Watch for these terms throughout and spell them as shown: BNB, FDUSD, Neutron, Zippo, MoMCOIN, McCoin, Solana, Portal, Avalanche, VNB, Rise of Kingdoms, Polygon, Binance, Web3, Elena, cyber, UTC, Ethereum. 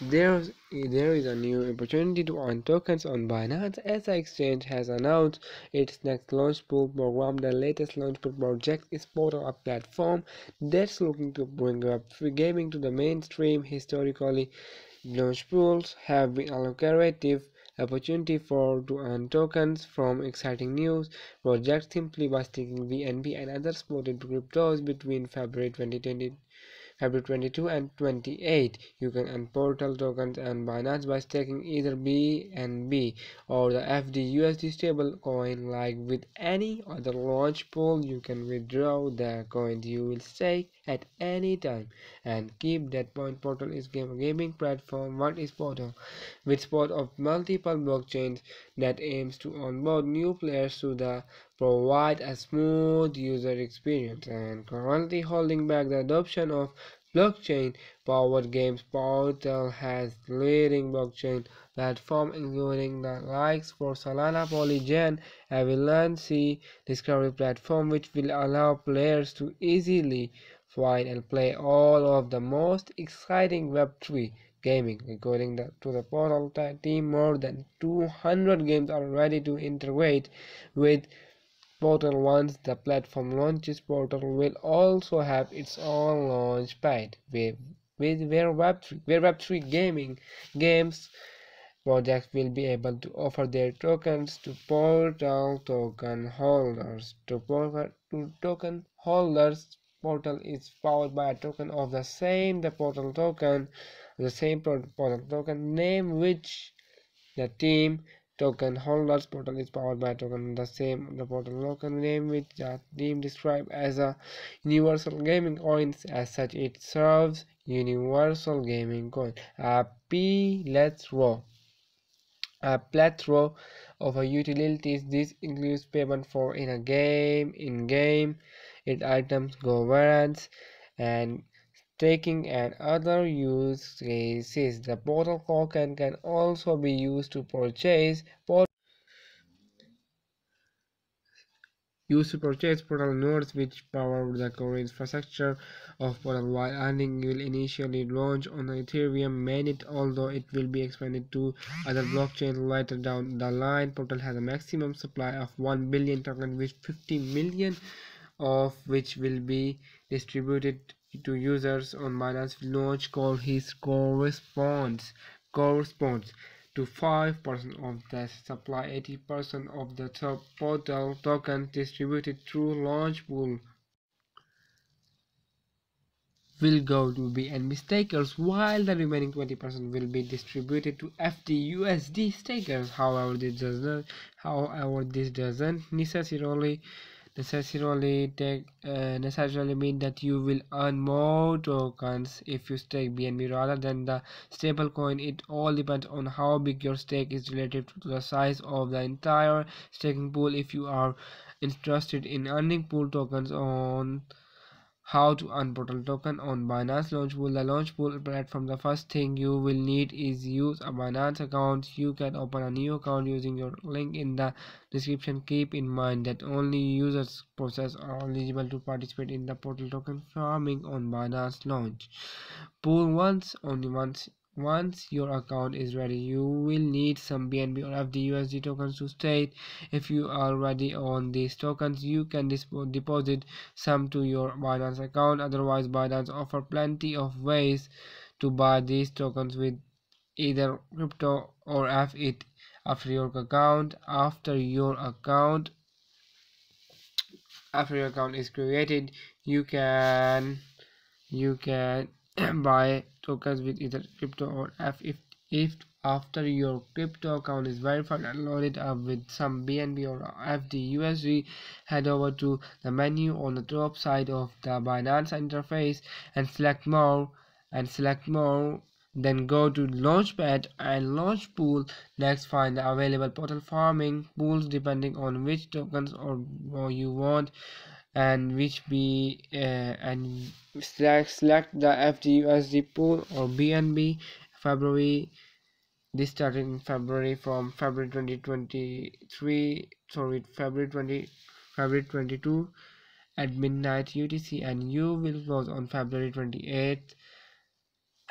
There is a new opportunity to earn tokens on Binance as the exchange has announced its next launch pool program. The latest launch pool project is Portal, a platform that's looking to bring up free gaming to the mainstream. Historically, launch pools have been a lucrative opportunity to earn tokens from exciting news projects simply by sticking VNB and other supported cryptos. Between February 22 and 28, you can earn Portal tokens and Binance by staking either BNB or the FDUSD stable coin. Like with any other launch pool, you can withdraw the coins you will stake at any time. And keep that point, Portal is gaming platform. What is Portal? With support of multiple blockchains that aims to onboard new players to the provide a smooth user experience, and currently holding back the adoption of blockchain powered games. Portal has leading blockchain platforms including the likes for Solana, Polygon, Avalanche discovery platform, which will allow players to easily find and play all of the most exciting Web3 gaming. According to the Portal team, more than 200 games are ready to integrate with Portal. Once the platform launches, Portal will also have its own launch pad where Web3 games projects will be able to offer their tokens to Portal token holders. Portal is powered by a token of the same Portal token name, which the team token holders. Portal is powered by a token the Portal token name, which the team described as a universal gaming coin. As such, it serves universal gaming coin, a plethora of utilities. This includes payment for in-game, its items, governance, and staking and other use cases. The Portal token can also be used to purchase Portal nodes, which power the core infrastructure of Portal. While earning will initially launch on the Ethereum mainnet, although it will be expanded to other blockchains later down the line. Portal has a maximum supply of 1 billion tokens, with 50 million of which will be distributed to users on Binance launch call. His corresponds to 5% of the supply. 80% of the top Portal tokens distributed through launch pool will go to BNB stakers, while the remaining 20% will be distributed to FDUSD stakers. However, this doesn't necessarily mean that you will earn more tokens if you stake BNB rather than the stable coin. It all depends on how big your stake is relative to the size of the entire staking pool. If you are interested in earning pool tokens on how to earn Portal token on Binance launch pool, the launch pool platform, the first thing you will need is use a Binance account. You can open a new account using your link in the description. Keep in mind that only users process are eligible to participate in the Portal token farming on Binance launch pool. Once your account is ready, you will need some BNB or FDUSD tokens to stake. If you already own these tokens, you can deposit some to your Binance account. Otherwise, Binance offer plenty of ways to buy these tokens with either crypto or fiat after your account is created. You can buy tokens with either crypto or if after your crypto account is verified and loaded up with some BNB or FDUSD. Head over to the menu on the top side of the Binance interface and select more, then go to Launchpad and Launch Pool. Next, find the available Portal farming pools depending on which tokens or you want, and select the FDUSD pool or BNB. February 22 at midnight UTC, and you will close on February 28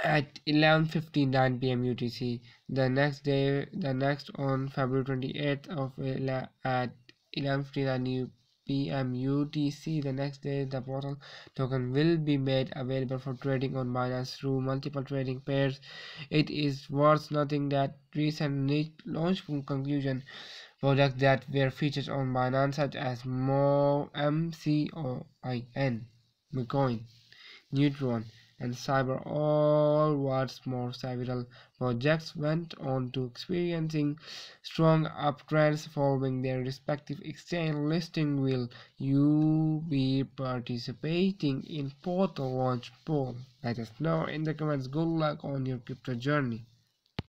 at 11:59 p.m. UTC. The next day, on February 28th at 11:59 p.m. UTC, the next day, the Portal token will be made available for trading on Binance through multiple trading pairs. It is worth noting that recent launch conclusion products that were featured on Binance, such as MoMCOIN, McCoin, Neutron, and cyber, all what's more, several projects went on to experiencing strong uptrends following their respective exchange listing. Will you be participating in Portal launch poll? Let us know in the comments. Good luck on your crypto journey.